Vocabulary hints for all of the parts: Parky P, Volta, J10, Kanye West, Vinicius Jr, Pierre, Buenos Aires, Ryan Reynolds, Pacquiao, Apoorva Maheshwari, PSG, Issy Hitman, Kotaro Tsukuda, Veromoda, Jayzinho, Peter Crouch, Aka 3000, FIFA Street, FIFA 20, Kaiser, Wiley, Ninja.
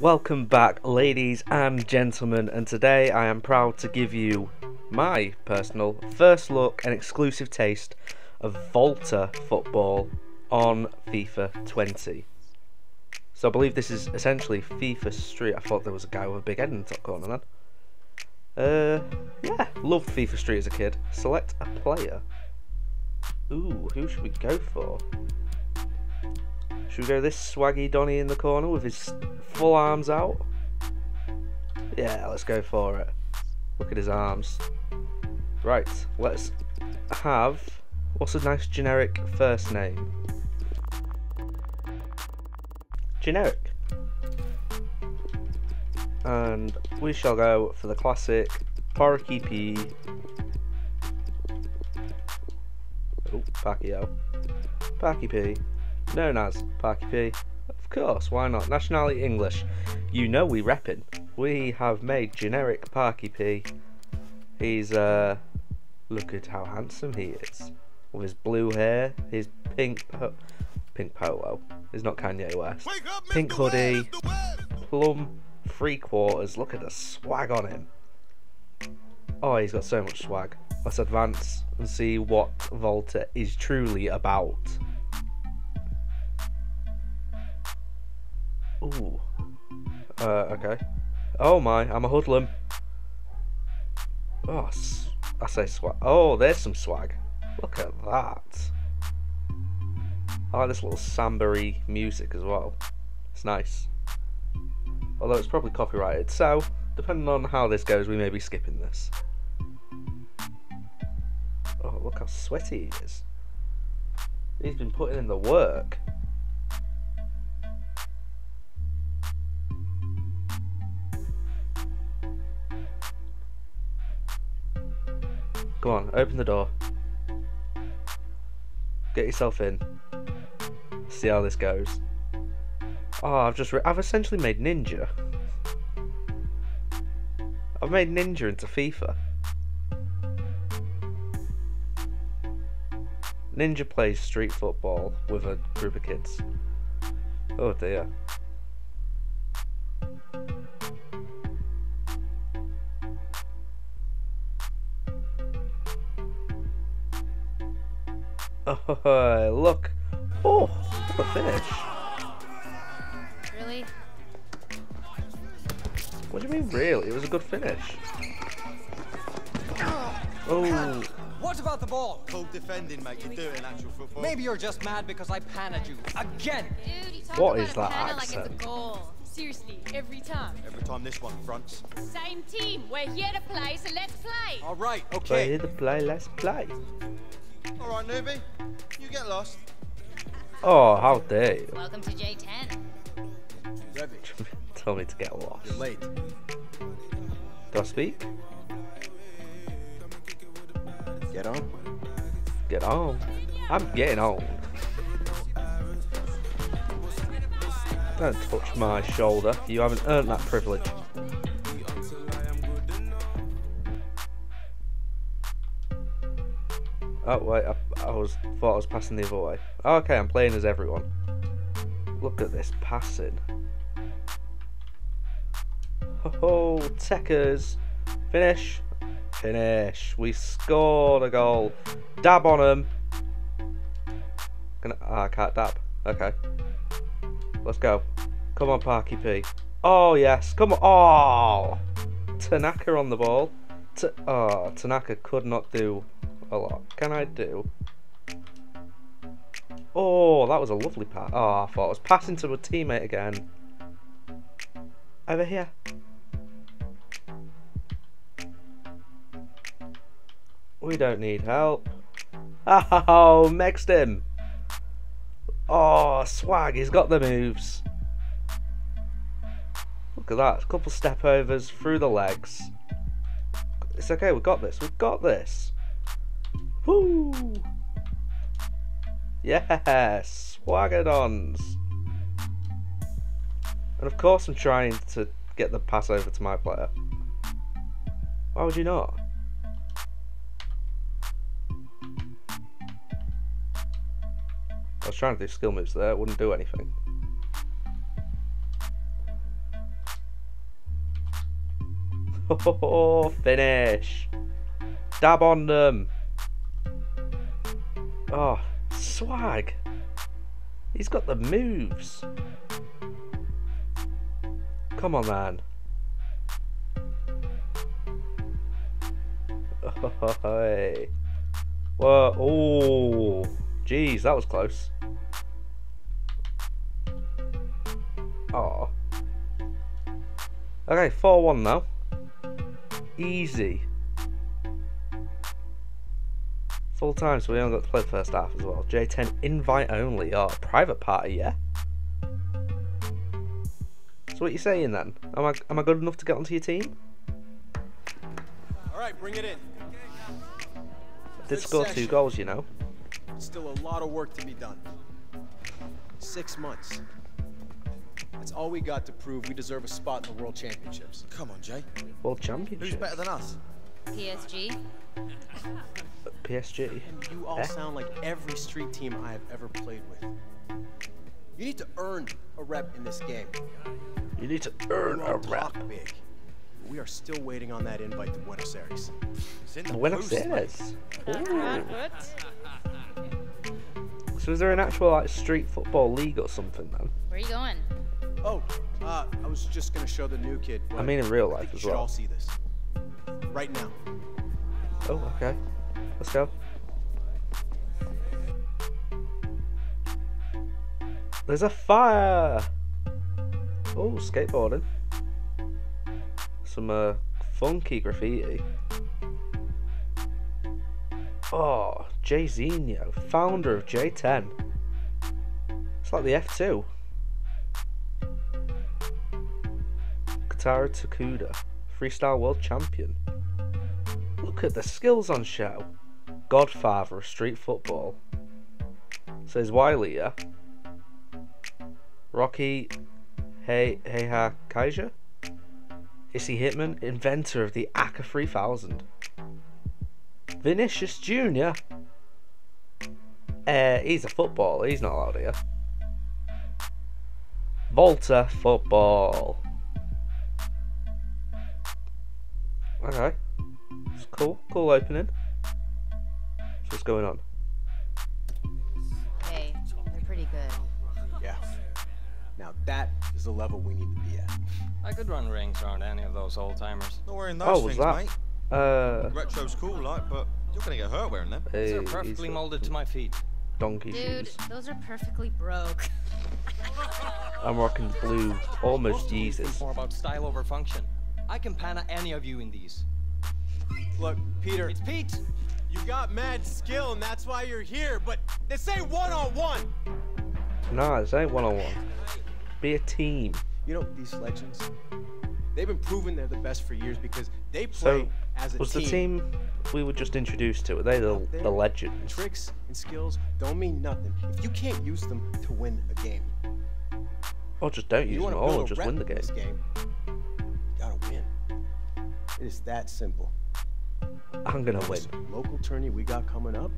Welcome back, ladies and gentlemen, and today I am proud to give you my personal first look and exclusive taste of Volta football on FIFA 20. So I believe this is essentially FIFA Street. I thought there was a guy with a big head in the top corner then. Yeah, loved FIFA Street as a kid. Select a player. Ooh, who should we go for? Should we go this swaggy Donny in the corner with his full arms out? Yeah, let's go for it. Look at his arms. Right, let's have... what's a nice generic first name? Generic. And we shall go for the classic Parky P. Oh, Pacquiao. Parky P. Known as Parky P. Of course, why not? Nationality English. You know we reppin'. We have made generic Parky P. He's, look at how handsome he is. With his blue hair, his pink polo. It's not Kanye West. Up, pink hoodie, plum three quarters. Look at the swag on him. Oh, he's got so much swag. Let's advance and see what Volta is truly about. Ooh. Okay. Oh my, I'm a hoodlum. Oh, I say swag. Oh, there's some swag. Look at that. I like this little samba-y music as well. It's nice. Although it's probably copyrighted, so depending on how this goes, we may be skipping this. Oh, look how sweaty he is. He's been putting in the work. Come on, open the door. Get yourself in. See how this goes. Oh, I've essentially made Ninja. I've made Ninja into FIFA. Ninja plays street football with a group of kids. Oh dear. Oh, look. Oh, what a finish. Really? What do you mean, really? It was a good finish. Oh. What about the ball? Cold defending, mate. You do it in actual football. Maybe you're just mad because I pan at you. Again! Dude, you talk what about is that accent? Like it's a goal. Seriously, every time. Every time this one fronts. Same team. We're here to play, so let's play. All right, okay. We're here to play, let's play. All right, newbie. You get lost. Oh, how dare you. Welcome to J10. Tell me to get lost. You're late. Do I speak? Get on. Get on. I'm getting on. Don't touch my shoulder. You haven't earned that privilege. Oh wait, I thought I was passing the other way. Oh, okay, I'm playing as everyone. Look at this passing. Oh, Techers, finish, finish. We scored a goal. Dab on him. I can't dab. Okay, let's go. Come on, Parky P. Oh yes, come on. Oh, Tanaka on the ball. Tanaka could not do a lot. Can I do? Oh, that was a lovely pass. Oh, I thought I was passing to a teammate again. Over here. We don't need help. Oh, mixed him. Oh, swag. He's got the moves. Look at that. A couple step overs through the legs. It's okay. We've got this. We've got this. Woo! Yes! Swagadons! And of course I'm trying to get the pass over to my player. Why would you not? I was trying to do skill moves there, it wouldn't do anything. Finish. Dab on them. Oh, swag. He's got the moves. Come on, man. Oh, whoa. Oh, jeez, that was close. Oh. Okay, 4-1 now. Easy. Full time, so we only got to play the first half as well. J10 invite only. Oh, private party, yeah. So what are you saying then? Am I good enough to get onto your team? All right, bring it in. I did score 2 goals, you know. Still a lot of work to be done. 6 months. That's all we got to prove we deserve a spot in the World Championships. Come on, Jay. World Championships? Who's better than us? PSG. PSG? You all sound like every street team I have ever played with. You need to earn a rep in this game. You need to earn a rep. Big. We are still waiting on that invite to Buenos Aires. Buenos Aires? So is there an actual like street football league or something then? Where are you going? Oh, I was just gonna show the new kid. I mean, in real life as well. We should all see this right now. Oh, okay. Let's go. There's a fire. Oh, skateboarding. Some funky graffiti. Oh, Jayzinho, founder of J10. It's like the F2. Kotaro Tsukuda, freestyle world champion. Look at the skills on show. Godfather of street football. Says Wiley, yeah. Rocky, hey, Kaiser. Issy Hitman, inventor of the Aka 3000. Vinicius Jr. He's a footballer, he's not allowed here. Volta football. Okay. It's cool, cool opening. So what's going on? Hey, they're pretty good. Yeah. Now that is the level we need to be at. I could run rings around any of those old timers. Not wearing those things, mate. Retro's cool, like, but you're gonna get hurt wearing them. Hey, they're perfectly molded to my feet. Donkey shoes. Dude, those are perfectly broke. I'm rocking blue, almost Jesus. More about style over function. I can panna any of you in these. Look, Peter. It's Pete. You got mad skill, and that's why you're here. But this ain't one-on-one. Nah, this ain't one-on-one. Be a team. You know these legends. They've been proven they're the best for years because they play as a team. Was the team we were just introduced to, are they the legends? Tricks and skills don't mean nothing if you can't use them to win a game. Or just don't use them at all and just win the game. You gotta win. It is that simple. I'm gonna win. Local tourney we got coming up,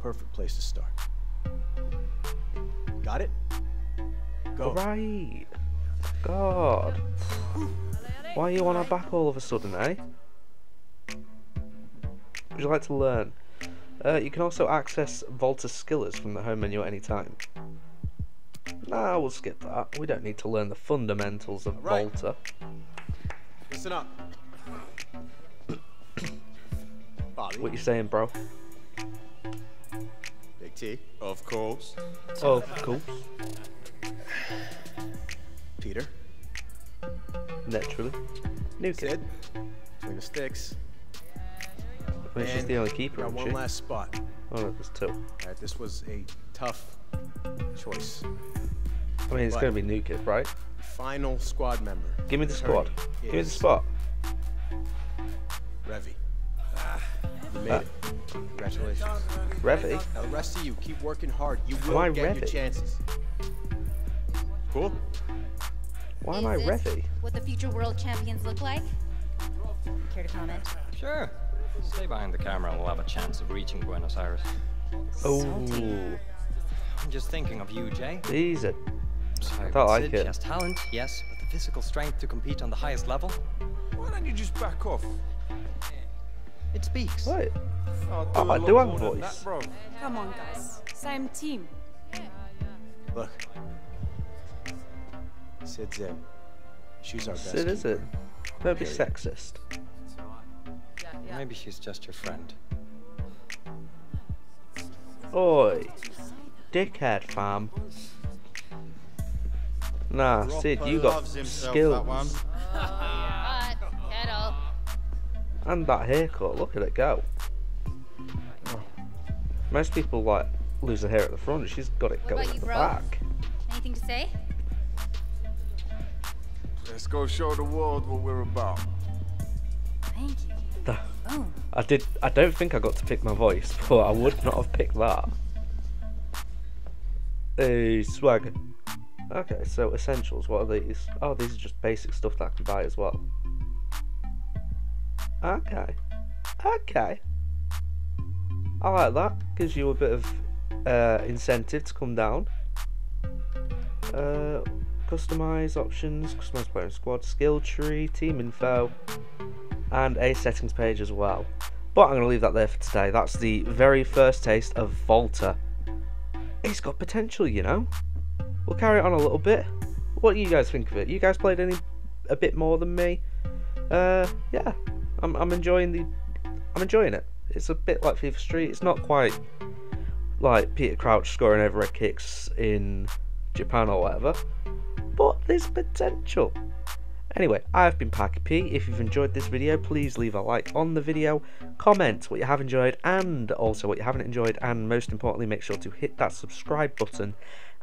perfect place to start. Got it? Go. All right. God, why are you on our back all of a sudden, eh? Would you like to learn? You can also access Volta Skillers from the home menu at any time. Nah, we'll skip that. We don't need to learn the fundamentals of Volta. Listen up. What you saying, bro? Big T. Of course. Of course. Peter. Naturally. New kid. Between the sticks. I mean, she's the only keeper, isn't she? One last spot. Oh, there's two. Alright, this was a tough choice. I mean, it's going to be new kid, right? Final squad member. Give me the squad. Give me the spot. Revy. You made it. Congratulations. Revy? Now the rest of you, keep working hard. You will get your chances. Cool. Why am I ready? What the future world champions look like? Care to comment? Sure. Stay behind the camera and we'll have a chance of reaching Buenos Aires. Oh. I'm just thinking of you, Jay. These are... I don't like it. Just talent, yes, but the physical strength to compete on the highest level? Why don't you just back off? It speaks. What? Oh, I do have a voice. That, bro. Come on, guys. Same team. Look. Sid's in. She's our best. Sid, is it? Don't be sexist. Yeah. Maybe she's just your friend. Oi. Dickhead, fam. Nah, Sid, you got skills. And that haircut, look at it go. Oh. Most people like lose their hair at the front, she's got it going at the back. Anything to say? Let's go show the world what we're about. Thank you. Oh. I don't think I got to pick my voice, but I would not have picked that. Hey, swag. Okay, so essentials, what are these? Oh, these are just basic stuff that I can buy as well. Okay. Okay. I like that. Gives you a bit of incentive to come down. Customise options, customise player and squad, skill tree, team info, and a settings page as well. But I'm going to leave that there for today. That's the very first taste of Volta. It's got potential, you know. We'll carry it on a little bit. What do you guys think of it? You guys played a bit more than me? Yeah. I'm enjoying it. It's a bit like FIFA Street. It's not quite like Peter Crouch scoring overhead kicks in Japan or whatever, but there's potential. Anyway, I've been Parky P. If you've enjoyed this video, please leave a like on the video, comment what you have enjoyed and also what you haven't enjoyed, and most importantly, make sure to hit that subscribe button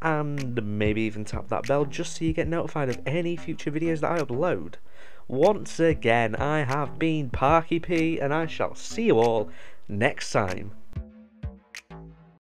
and maybe even tap that bell just so you get notified of any future videos that I upload. Once again, I have been Parky P, and I shall see you all next time.